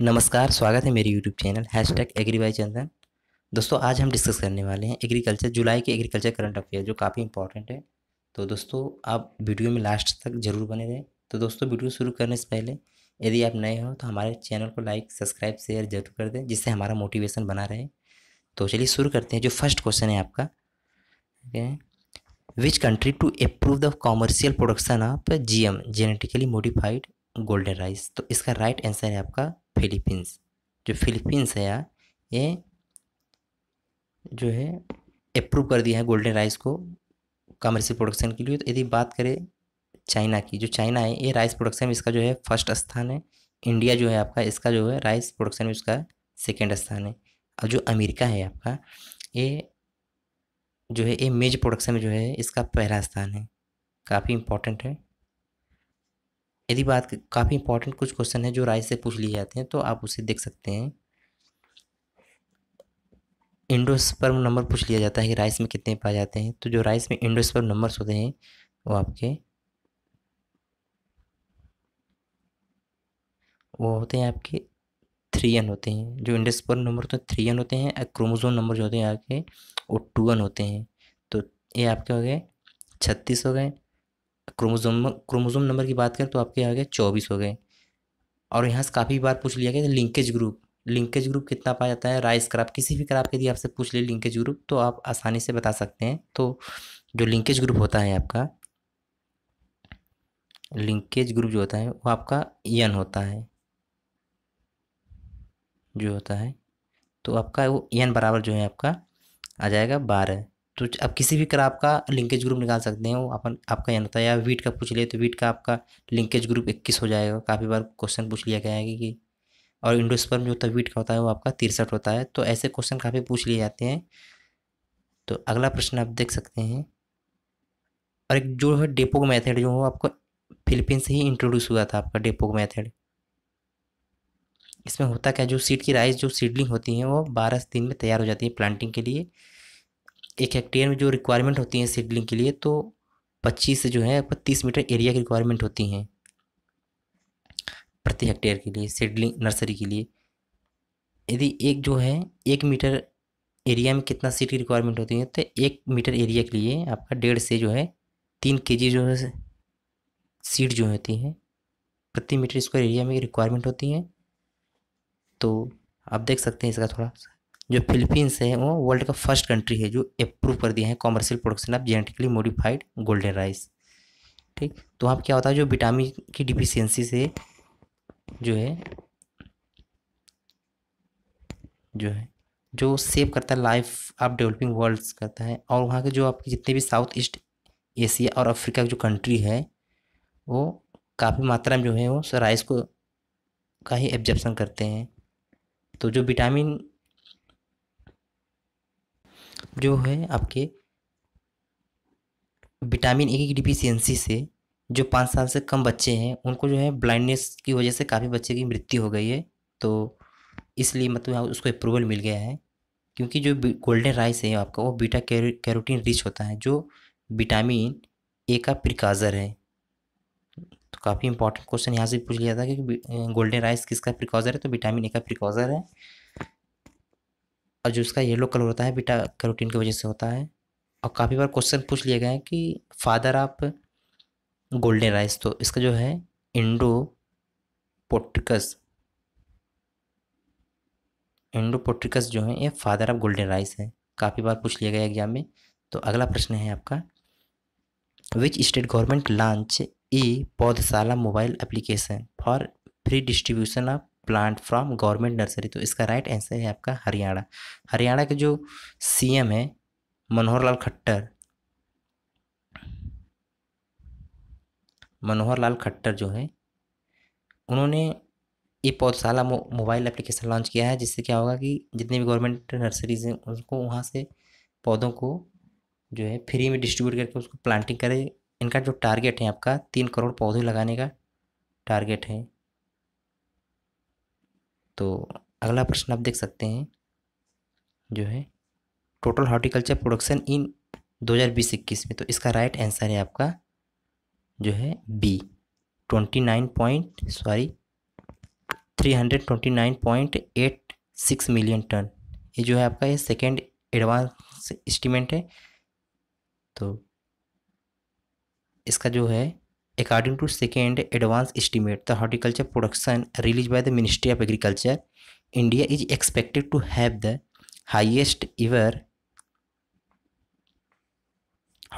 नमस्कार, स्वागत है मेरे YouTube चैनल #agribychandan। दोस्तों आज हम डिस्कस करने वाले हैं एग्रीकल्चर, जुलाई के एग्रीकल्चर करंट अफेयर जो काफ़ी इंपॉर्टेंट है। तो दोस्तों आप वीडियो में लास्ट तक जरूर बने रहें। तो दोस्तों वीडियो शुरू करने से पहले यदि आप नए हो तो हमारे चैनल को लाइक, सब्सक्राइब, शेयर जरूर कर दें जिससे हमारा मोटिवेशन बना रहे। तो चलिए शुरू करते हैं। जो फर्स्ट क्वेश्चन है आपका, which country to approve the commercial production of GM genetically modified golden rice. तो इसका राइट आंसर है आपका फिलीपींस। जो फिलीपींस है यार, ये जो है अप्रूव कर दिया है गोल्डन राइस को कमर्शियल प्रोडक्शन के लिए। तो यदि बात करें चाइना की, जो चाइना है ये राइस प्रोडक्शन में इसका जो है फर्स्ट स्थान है। इंडिया जो है आपका, इसका जो है राइस प्रोडक्शन में इसका सेकेंड स्थान है। और जो अमेरिका है आपका, ये जो है ये मेज प्रोडक्शन में जो है इसका पहला स्थान है। काफ़ी इंपॉर्टेंट है। यदि बात, काफ़ी इंपॉर्टेंट कुछ क्वेश्चन है जो राइस से पूछ लिए जाते हैं, तो आप उसे देख सकते हैं। इंडोस्पर्म नंबर पूछ लिया जाता है कि राइस में कितने पाए जाते हैं। तो जो राइस में इंडोस्पर्म नंबर्स होते हैं वो आपके होते हैं 3n होते हैं। जो इंडोस्पर्म नंबर होते हैं 3n होते हैं। क्रोमोसोम नंबर जो होते हैं आपके वो 2n होते हैं। तो ये आपके हो गए 36 हो गए। क्रोमोसोम नंबर की बात करें तो आपके आ गए 24 हो गए। और यहाँ से काफ़ी बार पूछ लिया गया कि लिंकेज ग्रुप कितना पाया जाता है राइस क्रॉप, किसी भी क्रॉप के यदि आपसे पूछ ले लिंकेज ग्रुप तो आप आसानी से बता सकते हैं। तो जो लिंकेज ग्रुप होता है आपका, लिंकेज ग्रुप जो होता है वो आपका एन होता है तो आपका वो एन बराबर जो है आपका आ जाएगा 12। तो आप किसी भी क्रॉप का लिंकेज ग्रुप निकाल सकते हैं, वो अपन आपका यान होता है। या वीट का पूछ लिए तो वीट का आपका लिंकेज ग्रुप 21 हो जाएगा। काफ़ी बार क्वेश्चन पूछ लिया गया है कि और इंडोस्पर्म जो होता है वीट का होता है वो आपका 63 होता है। तो ऐसे क्वेश्चन काफ़ी पूछ लिए जाते हैं। तो अगला प्रश्न आप देख सकते हैं। और एक जो है डेपो मैथड जो हो आपको फिलीपींस से ही इंट्रोड्यूस हुआ था आपका डेपो मैथड। इसमें होता क्या, जो सीड की राइस जो सीडलिंग होती हैं वो 12 दिन में तैयार हो जाती है प्लांटिंग के लिए। 1 हेक्टेयर में जो रिक्वायरमेंट होती है सीडलिंग के लिए तो 25 से जो है 30 मीटर एरिया की रिक्वायरमेंट होती हैं प्रति हेक्टेयर के लिए सीडलिंग नर्सरी के लिए। यदि एक जो है 1 मीटर एरिया में कितना सीड की रिक्वायरमेंट होती है, तो 1 मीटर एरिया के लिए आपका 1.5 से 3 केजी जो है सीड जो होती है प्रति मीटर स्क्वायर एरिया में रिक्वायरमेंट होती है। तो आप देख सकते हैं इसका थोड़ा। जो फिलीपींस है वो वर्ल्ड का फर्स्ट कंट्री है जो अप्रूव कर दिया है commercial production of genetically modified golden rice. ठीक, तो वहाँ क्या होता है, जो विटामिन की डिफिशियंसी से जो सेव करता है लाइफ ऑफ डेवलपिंग वर्ल्ड्स करता है। और वहाँ के जो आपके जितने भी साउथ ईस्ट एशिया और अफ्रीका की जो कंट्री है वो काफ़ी मात्रा में जो है वो राइस को का ही एब्जॉर्प्शन करते हैं। तो जो विटामिन जो है आपके विटामिन ए की डिफिशियंसी से जो 5 साल से कम बच्चे हैं उनको जो है ब्लाइंडनेस की वजह से काफ़ी बच्चे की मृत्यु हो गई है। तो इसलिए मतलब उसको अप्रूवल मिल गया है क्योंकि जो गोल्डन राइस है आपका वो बीटा कैरोटीन रिच होता है जो विटामिन ए का प्रिकाजर है। तो काफ़ी इंपॉर्टेंट क्वेश्चन यहाँ से पूछ लिया था कि गोल्डन राइस किसका प्रिकॉजर है, तो विटामिन ए का प्रिकॉजर है। और जो उसका येलो कलर होता है बीटा कैरोटीन की वजह से होता है। और काफ़ी बार क्वेश्चन पूछ लिए गए हैं कि फादर ऑफ गोल्डन राइस, तो इसका जो है इंडो पोट्रिकस जो है ये फादर ऑफ गोल्डन राइस है। काफ़ी बार पूछ लिया गया एग्जाम में। तो अगला प्रश्न है आपका, which state government launch E Paudhshala mobile application for free distribution of plant from government nursery. तो इसका राइट आंसर है आपका हरियाणा। हरियाणा के जो सीएम है मनोहर लाल खट्टर जो है, उन्होंने ये पौधशाला मोबाइल एप्लीकेशन लॉन्च किया है जिससे क्या होगा कि जितने भी गवर्नमेंट नर्सरीज हैं उनको वहाँ से पौधों को जो है फ्री में डिस्ट्रीब्यूट करके उसको प्लांटिंग करें। इनका जो टारगेट है आपका 3 करोड़ पौधे लगाने का टारगेट है। तो अगला प्रश्न आप देख सकते हैं जो है टोटल हॉर्टिकल्चर प्रोडक्शन इन 2020-21 में। तो इसका राइट आंसर है आपका जो है B 29 point sorry 329.86 million ton. ये जो है आपका ये सेकेंड एडवांस एस्टीमेट है। तो इसका जो है according to second advance estimate the horticulture production release by the ministry of agriculture India is expected to have the highest ever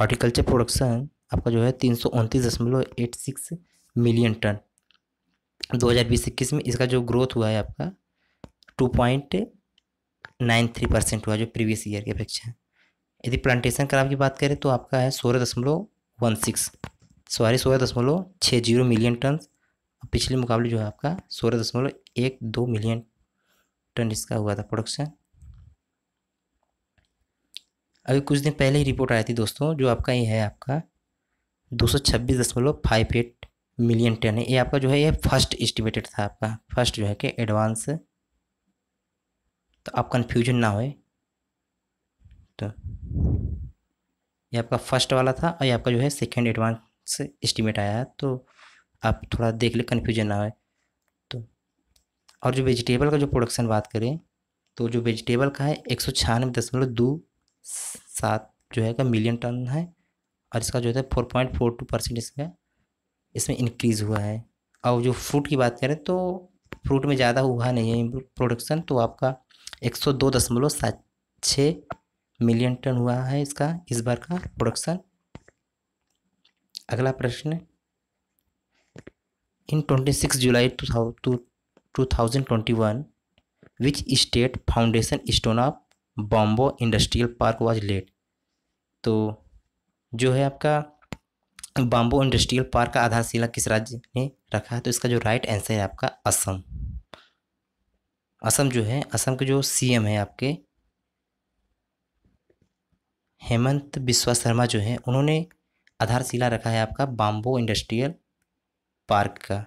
horticulture production आपका जो है 329.86 मिलियन टन। 2020-21 में इसका जो ग्रोथ हुआ है आपका 2.93% हुआ जो प्रीवियस ईयर की अपेक्षा। यदि प्लांटेशन क्रॉप की बात करें तो आपका है 16.60 मिलियन टन, पिछले मुकाबले जो है आपका 16.12 मिलियन टन इसका हुआ था प्रोडक्शन। अभी कुछ दिन पहले ही रिपोर्ट आई थी दोस्तों, जो आपका ये है आपका 226.58 मिलियन टन है। ये आपका जो है ये फर्स्ट एस्टिमेटेड था आपका, फर्स्ट जो है कि एडवांस, तो आप कन्फ्यूजन ना होए। तो ये आपका फर्स्ट वाला था और ये आपका जो है सेकेंड एडवांस एस्टिमेट आया है, तो आप थोड़ा देख ले कन्फ्यूजन ना होए। तो और जो वेजिटेबल का जो प्रोडक्शन बात करें तो जो वेजिटेबल का है 196.27 जो है का मिलियन टन है और इसका जो है 4.42% इसमें इंक्रीज़ हुआ है। और जो फ्रूट की बात करें तो फ्रूट में ज़्यादा हुआ नहीं है प्रोडक्शन, तो आपका 102.76 मिलियन टन हुआ है इसका इस बार का प्रोडक्शन। अगला प्रश्न, in 26 July 2021 which state foundation stone of बॉम्बो industrial park was laid. तो जो है आपका बॉम्बो इंडस्ट्रियल पार्क का आधारशिला किस राज्य ने रखा है, तो इसका जो राइट आंसर है आपका असम। असम जो है, असम के जो सीएम है आपके हेमंत बिस्वा शर्मा जो है, उन्होंने आधारशिला रखा है आपका बॉम्बो इंडस्ट्रियल पार्क का।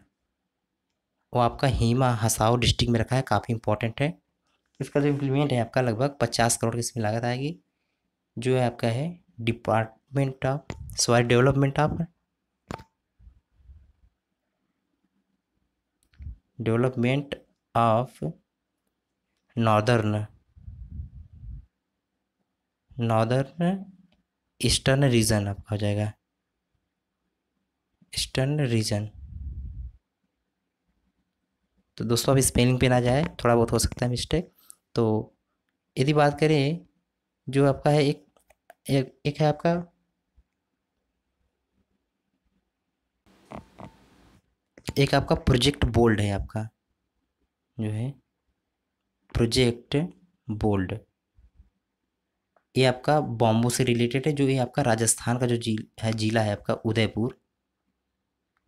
वो आपका हीमा हसाओ डिस्ट्रिक्ट में रखा है, काफ़ी इंपॉर्टेंट है। इसका जो इम्प्लीमेंट है आपका लगभग 50 करोड़ की इसमें लागत आएगी। जो है आपका है department of soil development of northern eastern region आपका हो जाएगा ईस्टर्न रीजन। तो दोस्तों अब स्पेलिंग पे ना जाए, थोड़ा बहुत हो सकता है मिस्टेक। तो यदि बात करें जो आपका है एक है आपका प्रोजेक्ट बोल्ड है आपका जो है प्रोजेक्ट बोल्ड, ये आपका बॉम्बो से रिलेटेड है। जो ये आपका राजस्थान का जो जिला है आपका उदयपुर,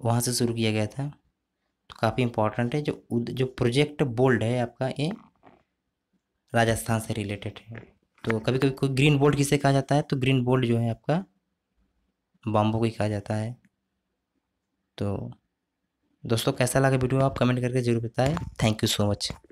वहाँ से शुरू किया गया था, तो काफ़ी इम्पोर्टेंट है। जो प्रोजेक्ट बोल्ड है आपका ये राजस्थान से रिलेटेड है। तो कभी कभी कोई ग्रीन बोल्ड किसे कहा जाता है, तो ग्रीन बोल्ड जो है आपका बॉम्बो को ही कहा जाता है। तो दोस्तों कैसा लगा वीडियो आप कमेंट करके ज़रूर बताएं। Thank you so much.